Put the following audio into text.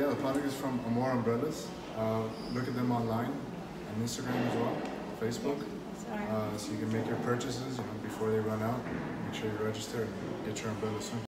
Yeah, the product is from Amor Umbrellas. Look at them online, on Instagram as well, Facebook. So you can make your purchases before they run out. Make sure you register and get your umbrella soon.